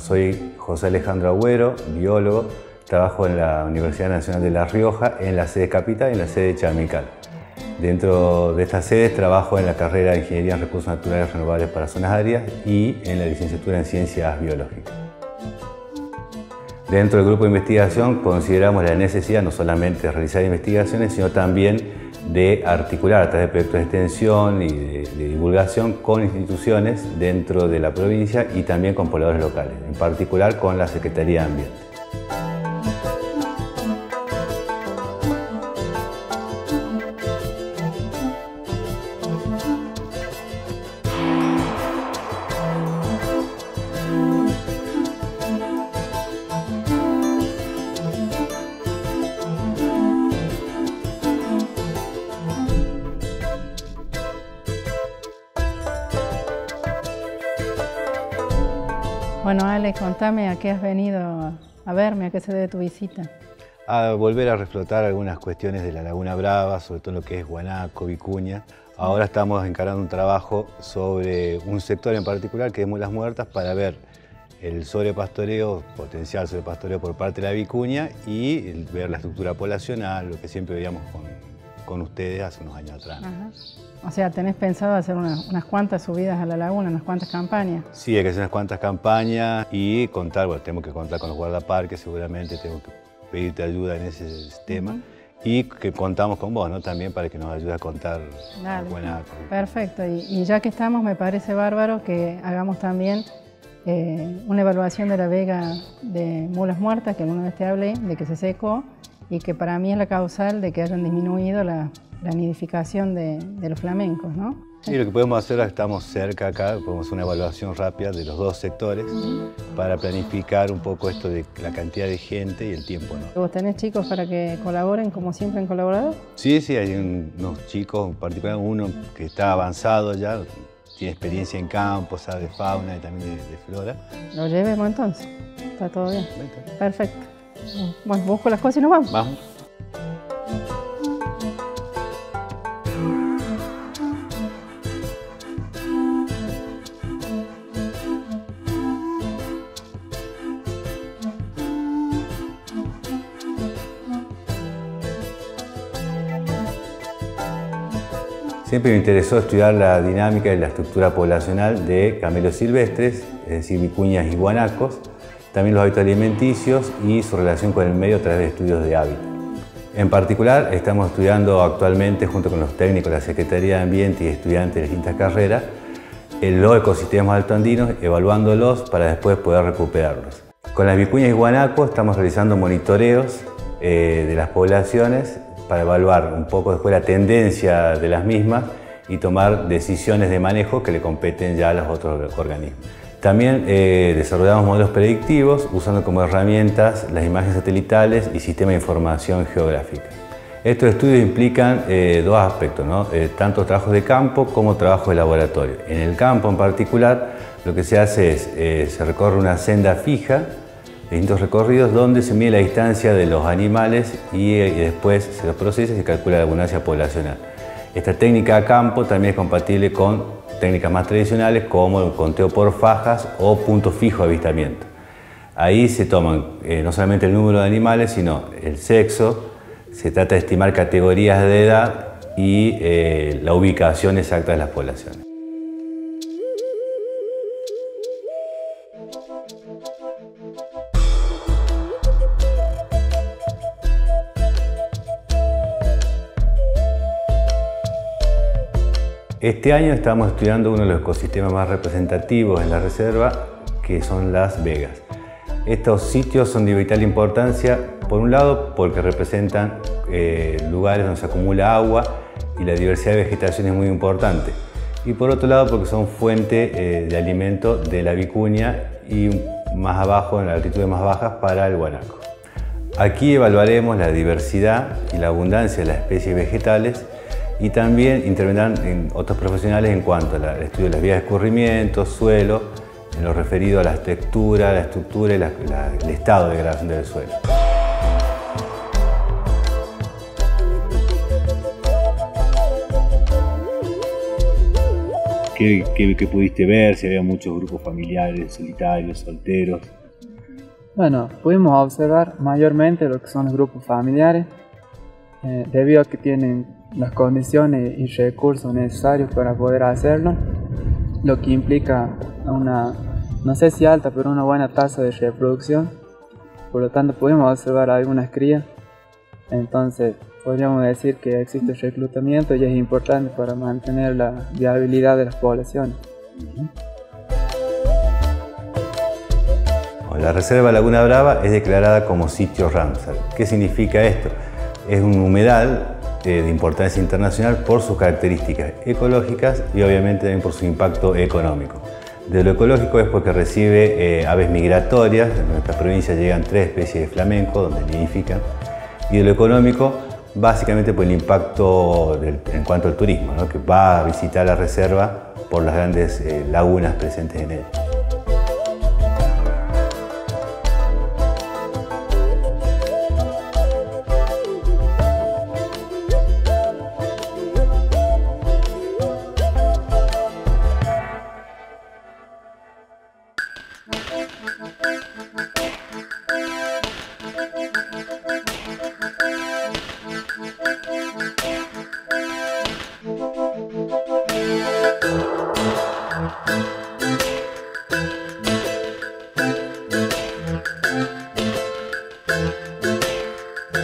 Soy José Alejandro Agüero, biólogo, trabajo en la Universidad Nacional de La Rioja, en la sede Capital y en la sede Chamical. Dentro de estas sedes trabajo en la carrera de Ingeniería en Recursos Naturales Renovables para Zonas Áridas y en la licenciatura en Ciencias Biológicas. Dentro del grupo de investigación consideramos la necesidad no solamente de realizar investigaciones, sino también de articular a través de proyectos de extensión y de divulgación con instituciones dentro de la provincia y también con pobladores locales, en particular con la Secretaría de Ambiente. Bueno, Ale, contame a qué has venido a verme, a qué se debe tu visita. A volver a reflotar algunas cuestiones de la Laguna Brava, sobre todo en lo que es Guanaco, Vicuña. Ahora estamos encarando un trabajo sobre un sector en particular que es Mulas Muertas para ver el sobrepastoreo, potencial sobrepastoreo por parte de la Vicuña y ver la estructura poblacional, lo que siempre veíamos con ustedes hace unos años atrás. Ajá. O sea, ¿tenés pensado hacer unas cuantas subidas a la laguna, unas cuantas campañas? Sí, hay que hacer unas cuantas campañas y contar, bueno, tenemos que contar con los guardaparques, seguramente tengo que pedirte ayuda en ese tema. Y que contamos con vos, ¿no? También para que nos ayudes a contar. Dale, buena... Perfecto, y ya que estamos, me parece bárbaro que hagamos también una evaluación de la vega de Mulas Muertas, que alguna vez te hablé, de que se secó, y que para mí es la causal de que hayan disminuido la nidificación de los flamencos, ¿no? Sí, lo que podemos hacer, estamos cerca acá, podemos hacer una evaluación rápida de los dos sectores para planificar un poco esto de la cantidad de gente y el tiempo, ¿no? ¿Vos tenés chicos para que colaboren como siempre han colaborado? Sí, sí, hay unos chicos, en particular uno que está avanzado ya, tiene experiencia en campo, sabe de fauna y también de flora. ¿Lo llevemos entonces? ¿Está todo bien? Perfecto. Bueno, busco las cosas y nos vamos. Vamos. Siempre me interesó estudiar la dinámica y la estructura poblacional de camelos silvestres, es decir, vicuñas y guanacos, también los hábitos alimenticios y su relación con el medio a través de estudios de hábitat. En particular, estamos estudiando actualmente, junto con los técnicos de la Secretaría de Ambiente y estudiantes de distintas carreras, los ecosistemas altoandinos, evaluándolos para después poder recuperarlos. Con las vicuñas y guanacos estamos realizando monitoreos de las poblaciones para evaluar un poco después la tendencia de las mismas y tomar decisiones de manejo que le competen ya a los otros organismos. También desarrollamos modelos predictivos usando como herramientas las imágenes satelitales y sistemas de información geográfica. Estos estudios implican dos aspectos, ¿no? Tanto trabajos de campo como trabajos de laboratorio. En el campo en particular, lo que se hace es, se recorre una senda fija, distintos recorridos donde se mide la distancia de los animales y después se los procesa y se calcula la abundancia poblacional. Esta técnica a campo también es compatible con técnicas más tradicionales como el conteo por fajas o punto fijo de avistamiento. Ahí se toman no solamente el número de animales, sino el sexo, se trata de estimar categorías de edad y la ubicación exacta de las poblaciones. Este año estamos estudiando uno de los ecosistemas más representativos en la reserva, que son las vegas. Estos sitios son de vital importancia, por un lado porque representan lugares donde se acumula agua y la diversidad de vegetación es muy importante, y por otro lado porque son fuente de alimento de la vicuña y más abajo, en las altitudes más bajas, para el guanaco. Aquí evaluaremos la diversidad y la abundancia de las especies vegetales, y también intervendrán otros profesionales en cuanto al estudio de las vías de escurrimiento, suelo, en lo referido a la textura, la estructura y el estado de degradación del suelo. ¿Qué pudiste ver? ¿Se había muchos grupos familiares, solitarios, solteros? Bueno, pudimos observar mayormente lo que son los grupos familiares, debido a que tienen las condiciones y recursos necesarios para poder hacerlo, lo que implica una, no sé si alta, pero una buena tasa de reproducción. Por lo tanto, pudimos observar algunas crías. Entonces, podríamos decir que existe reclutamiento y es importante para mantener la viabilidad de las poblaciones. La Reserva Laguna Brava es declarada como sitio Ramsar. ¿Qué significa esto? Es un humedal de importancia internacional por sus características ecológicas y obviamente también por su impacto económico. De lo ecológico es porque recibe aves migratorias, en nuestra provincia llegan 3 especies de flamenco donde nidifican, y de lo económico básicamente por el impacto en cuanto al turismo, ¿no? Que va a visitar la reserva por las grandes lagunas presentes en ella.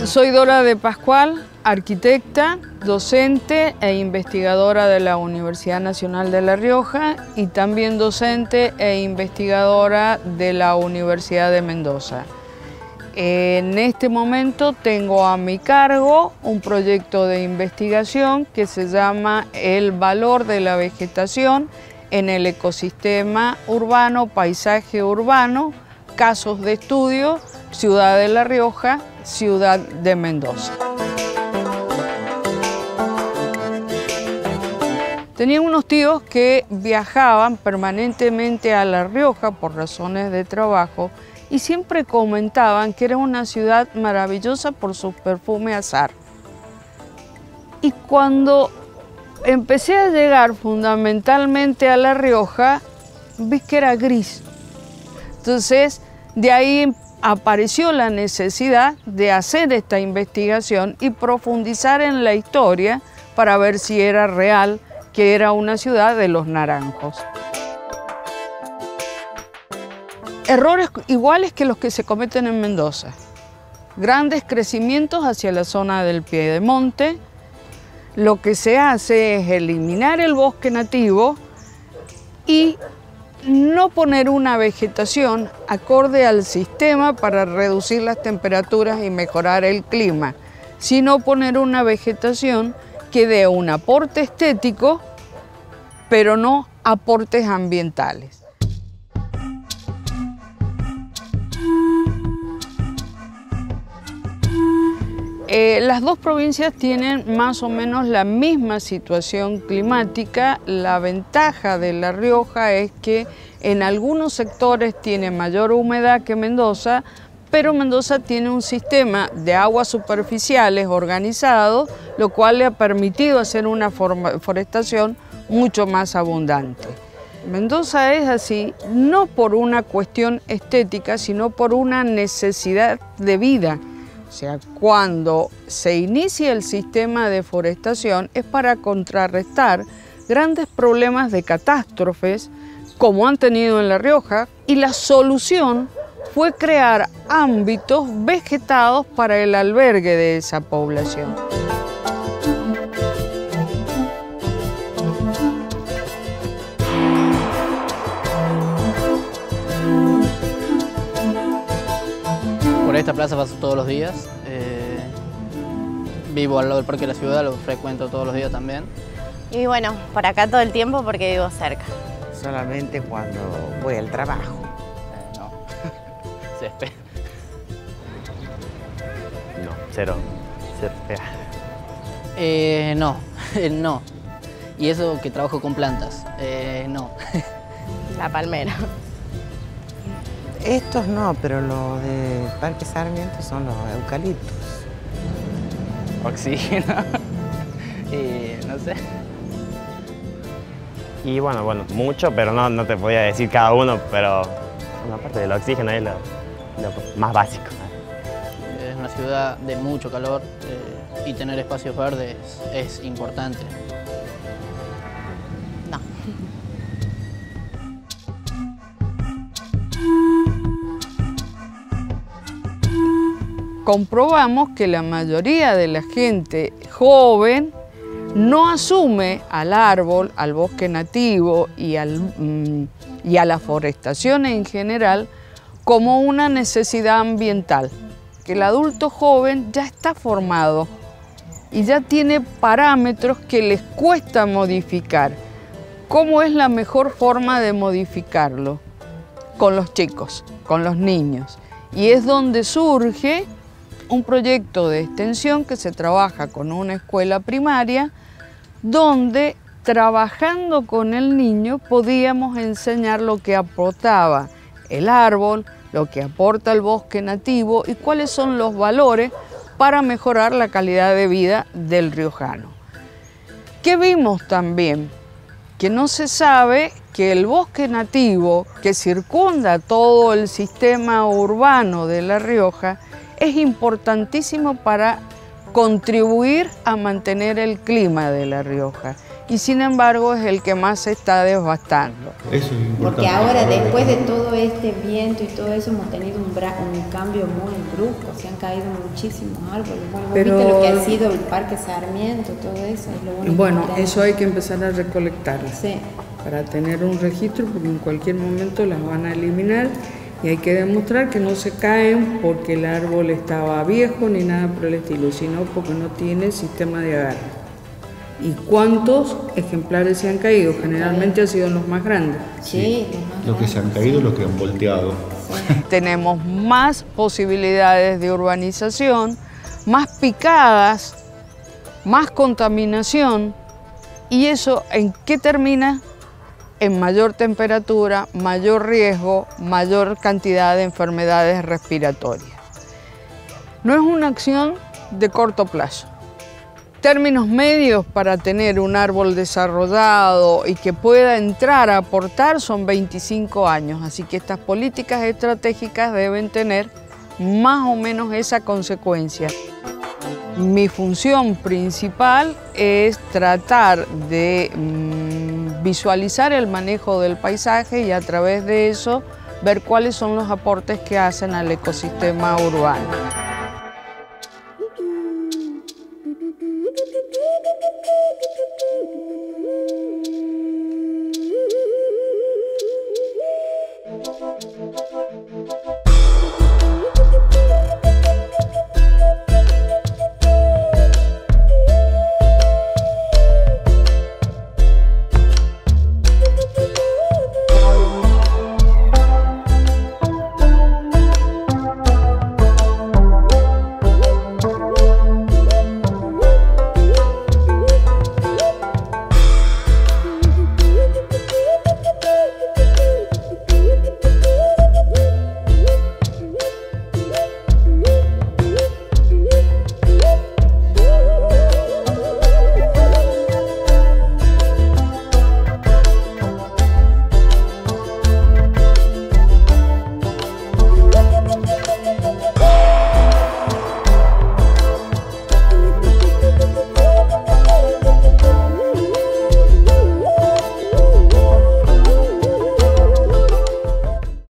Soy Dora de Pascual, arquitecta, docente e investigadora de la Universidad Nacional de La Rioja y también docente e investigadora de la Universidad de Mendoza. En este momento tengo a mi cargo un proyecto de investigación que se llama El valor de la vegetación en el ecosistema urbano, paisaje urbano, casos de estudio, Ciudad de La Rioja, Ciudad de Mendoza. Tenía unos tíos que viajaban permanentemente a La Rioja por razones de trabajo y siempre comentaban que era una ciudad maravillosa por su perfume azar. Y cuando empecé a llegar fundamentalmente a La Rioja, vi que era gris. Entonces, de ahí apareció la necesidad de hacer esta investigación y profundizar en la historia para ver si era real que era una ciudad de los naranjos. Errores iguales que los que se cometen en Mendoza. Grandes crecimientos hacia la zona del piedemonte. Lo que se hace es eliminar el bosque nativo y no poner una vegetación acorde al sistema para reducir las temperaturas y mejorar el clima, sino poner una vegetación que dé un aporte estético, pero no aportes ambientales. Las dos provincias tienen más o menos la misma situación climática. La ventaja de La Rioja es que en algunos sectores tiene mayor humedad que Mendoza, pero Mendoza tiene un sistema de aguas superficiales organizado, lo cual le ha permitido hacer una forestación mucho más abundante. Mendoza es así no por una cuestión estética, sino por una necesidad de vida. O sea, cuando se inicia el sistema de forestación es para contrarrestar grandes problemas de catástrofes como han tenido en La Rioja, y la solución fue crear ámbitos vegetados para el albergue de esa población. Por esta plaza paso todos los días, vivo al lado del Parque de la Ciudad, lo frecuento todos los días también. Y bueno, por acá todo el tiempo porque vivo cerca. Solamente cuando voy al trabajo. No, césped. No, cero, césped. No, no. Y eso que trabajo con plantas, no. La palmera. Estos no, pero los de Parque Sarmiento son los eucaliptos. Oxígeno. Y no sé. Y bueno, mucho, pero no te podía decir cada uno, pero bueno, aparte del oxígeno es lo más básico. Es una ciudad de mucho calor y tener espacios verdes es importante. No. Comprobamos que la mayoría de la gente joven no asume al árbol, al bosque nativo y a la forestación en general como una necesidad ambiental. Que el adulto joven ya está formado y ya tiene parámetros que les cuesta modificar. ¿Cómo es la mejor forma de modificarlo? Con los chicos, con los niños. Y es donde surge un proyecto de extensión que se trabaja con una escuela primaria, donde trabajando con el niño podíamos enseñar lo que aportaba el árbol, lo que aporta el bosque nativo y cuáles son los valores para mejorar la calidad de vida del riojano. ¿Qué vimos también? Que no se sabe que el bosque nativo que circunda todo el sistema urbano de La Rioja es importantísimo para contribuir a mantener el clima de La Rioja, y sin embargo es el que más se está devastando. Eso es importante. Porque ahora, después de todo este viento y todo eso, hemos tenido un cambio muy brusco, se han caído muchísimos árboles. Bueno, pero viste lo que ha sido el Parque Sarmiento, todo eso es lo único. Bueno, eso hay que empezar a recolectar, sí, para tener un registro, porque en cualquier momento las van a eliminar. Y hay que demostrar que no se caen porque el árbol estaba viejo ni nada por el estilo, sino porque no tiene sistema de agarre. ¿Y cuántos ejemplares se han caído? Generalmente han sido los más grandes. Sí, los que se han caído, los que han volteado. Tenemos más posibilidades de urbanización, más picadas, más contaminación. ¿Y eso en qué termina? En mayor temperatura, mayor riesgo, mayor cantidad de enfermedades respiratorias. No es una acción de corto plazo. Términos medios para tener un árbol desarrollado y que pueda entrar a aportar son 25 años, así que estas políticas estratégicas deben tener más o menos esa consecuencia. Mi función principal es tratar de visualizar el manejo del paisaje y a través de eso ver cuáles son los aportes que hacen al ecosistema urbano.